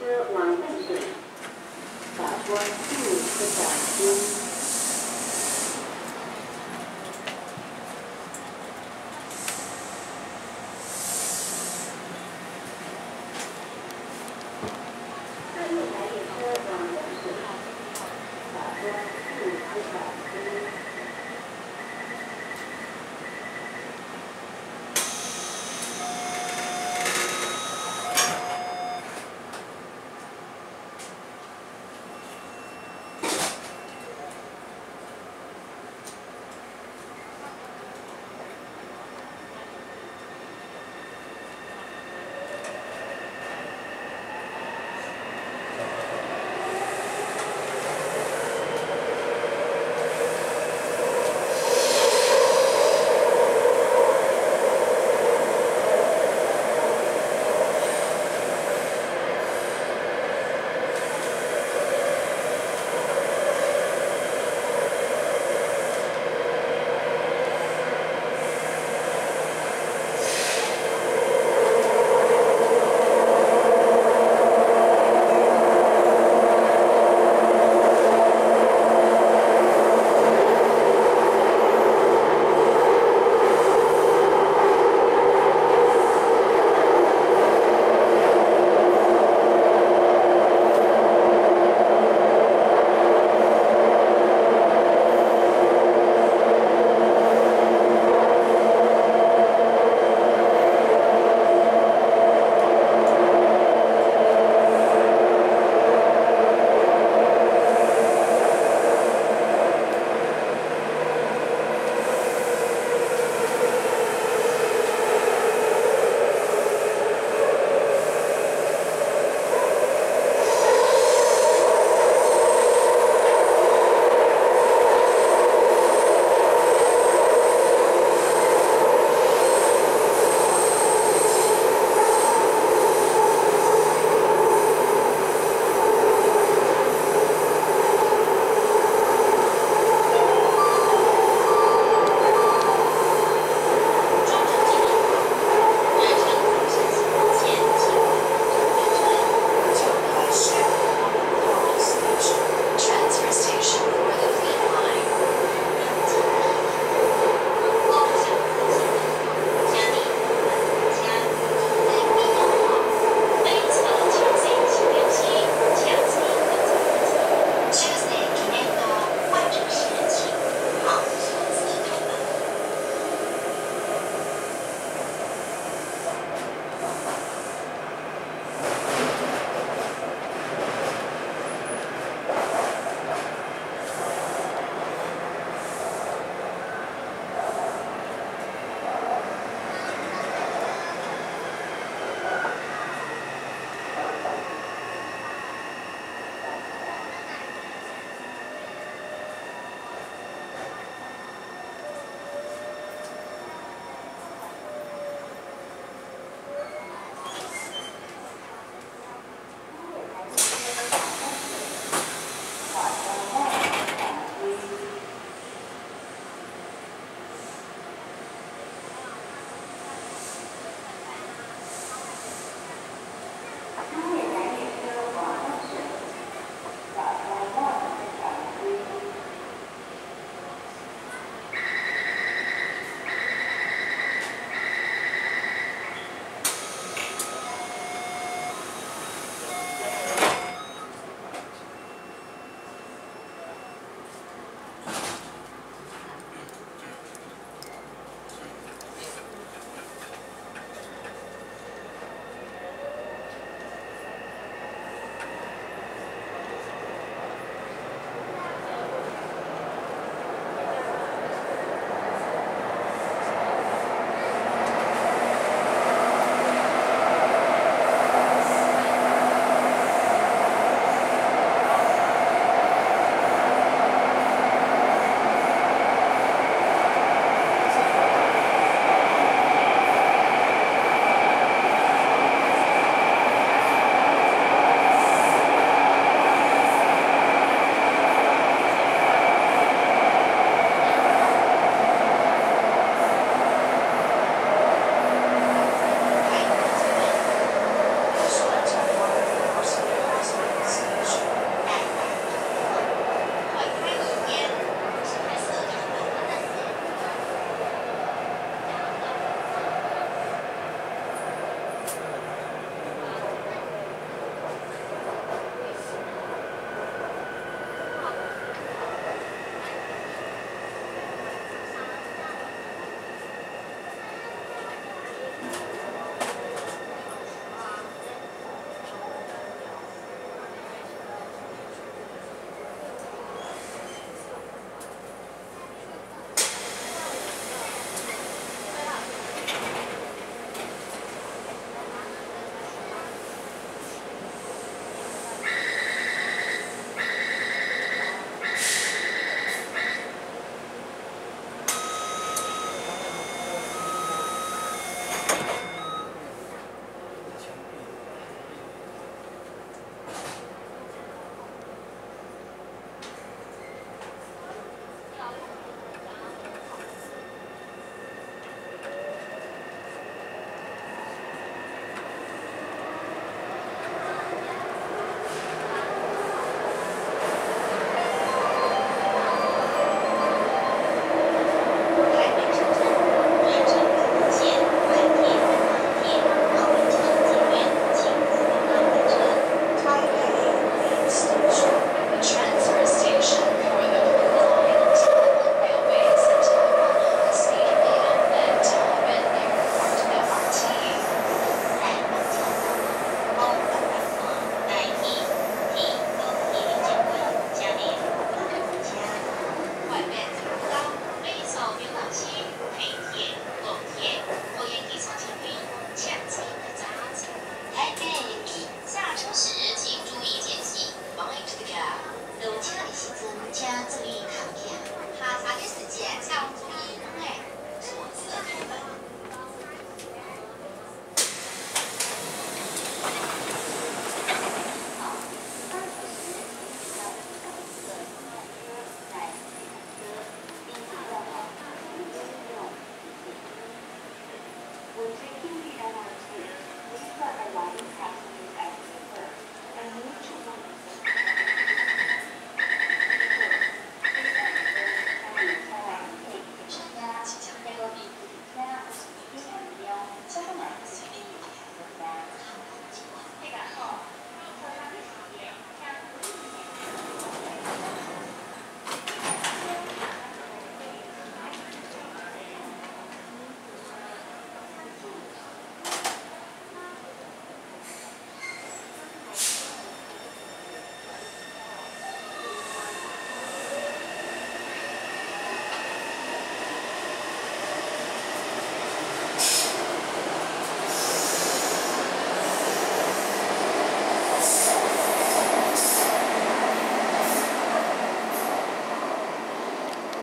师王正水法官祝思法师。